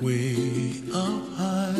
way up high.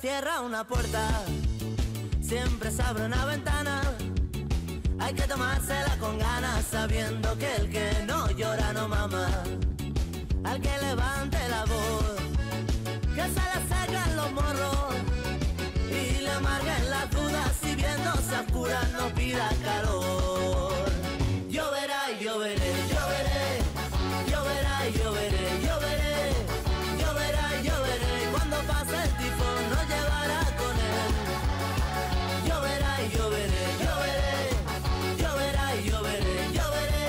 Cierra una puerta, siempre se abre una ventana. Hay que tomársela con ganas, sabiendo que el que no llora no mama. Al que levante la voz, que se le secan los morros y le amarguen las dudas, y viéndose a oscuras no pida calor. Lloverá y lloveré, lloveré, lloverá y lloveré, lloveré, lloverá y lloveré. Cuando pase el tifón no llevará con él. Lloverá y lloveré, lloveré, lloverá y lloveré, lloveré,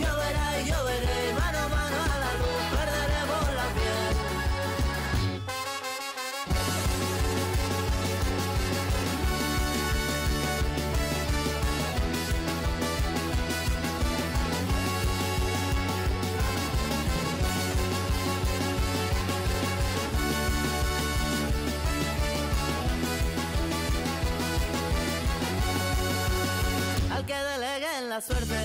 lloverá y lloveré. Mano a mano a la luz perderemos la piel. Que deleguen la suerte,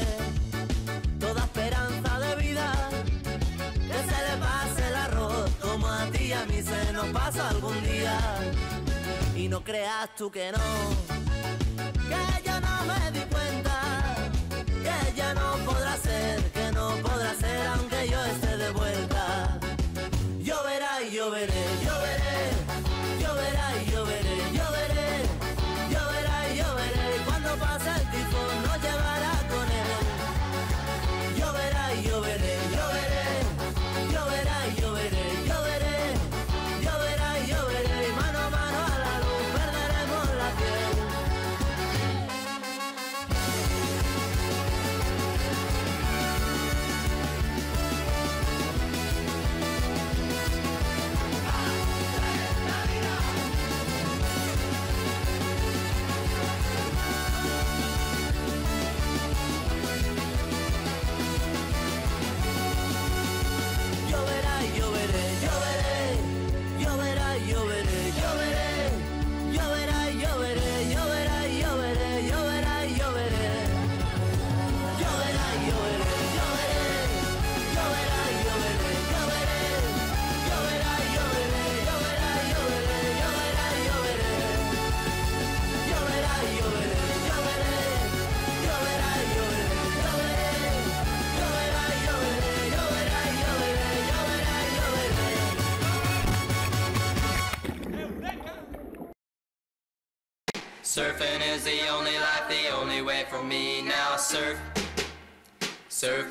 toda esperanza de vida, que se le pase el arroz, como a ti y a mí se nos pasa algún día. Y no creas tú que no, que yo no me di cuenta, que ya no podrá ser, que no podrá ser aunque yo esté de vuelta. Lloverá y lloveré, lloveré, lloverá y lloveré, lloveré, lloverá y lloveré. Cuando pase el tifón no llevará con él. Lloverá y lloveré, lloveré, lloverá y lloveré, lloveré, lloverá y lloveré. Mano a mano Surfing is the only life, the only way for me now. Surf, surf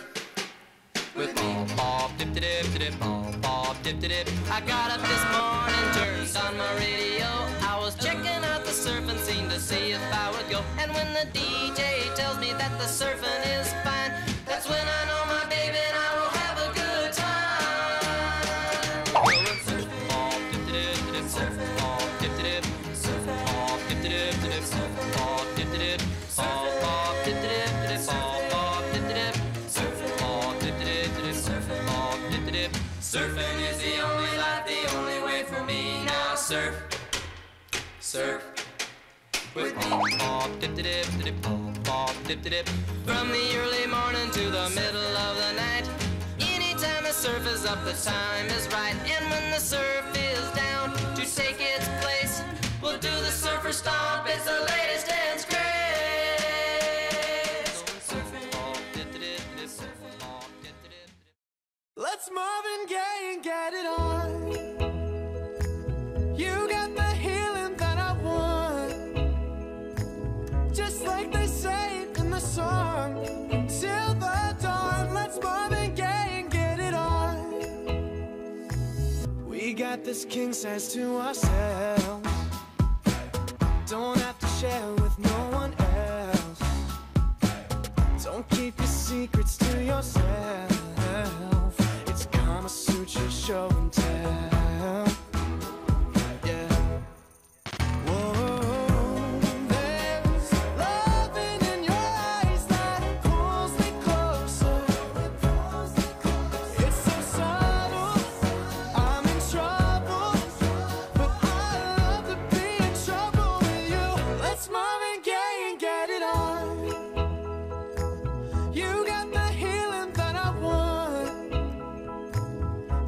with me. Ball, dip, dip, dip, ball, dip, dip. I got up this morning, turned on my radio. I was checking out the surfing scene to see if I would go. And when the DJ tells me that the surfing is fine, that's when I know my baby and I will have a good time. Going surf, ball, dip, dip, dip, surf, ball, dip, dip, surf, ball, dip, dip, dip, surf, ball, dip, dip, ball, ball, dip, dip, dip, ball, ball, dip, dip, surf, ball, dip, dip, dip, surf, ball, dip, dip. Surfing is the only life, the only way for me now. Surf, surf with me. Ball, dip, dip, dip, ball, ball, dip, dip. From the early morning to the middle of the night, anytime the surf is up, the time is right. And when the surf is down to take its place, we'll do the surfer stomp. It's the latest dance craze. Let's Marvin Gaye and get it on. You got the healing that I want, just like they say in the song. Till the dawn, let's Marvin Gaye and get it on. We got this king size to ourselves. Don't have to share with no one else. Don't keep your secrets to yourself. It's Kama Sutra show and tell.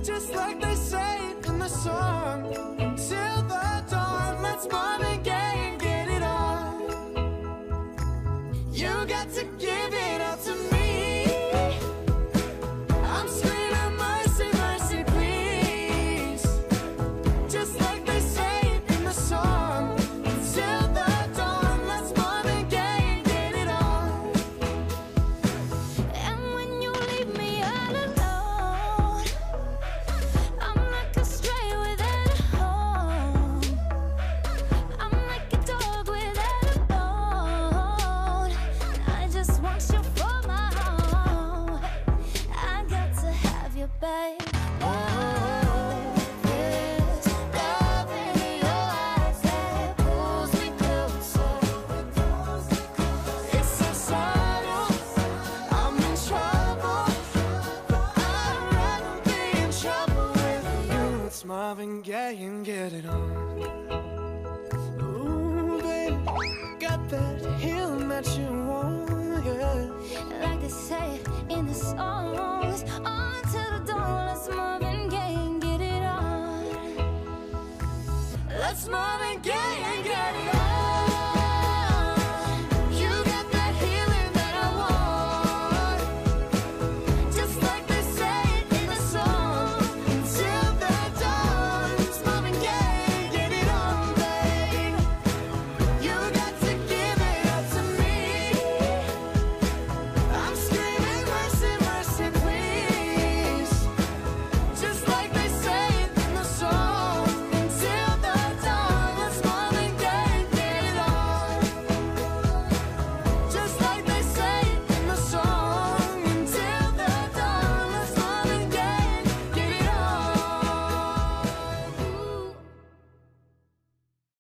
Just like they say in the song, till the dawn, let's Marvin Gaye and get it on. You got to give it all to me. I'm screaming mercy, mercy, please. Just like they say in the song, till the dawn, let's Marvin Gaye and get it on. And when you leave me all alone, babe. Oh, there's love in your eyes that pulls me closer. It's so subtle, I'm in trouble, but I'd rather be in trouble with you. It's Marvin Gaye and get it on. Ooh, babe, got that healing that you want, yeah. Like they say in the songs, let's Marvin Gaye and get it on.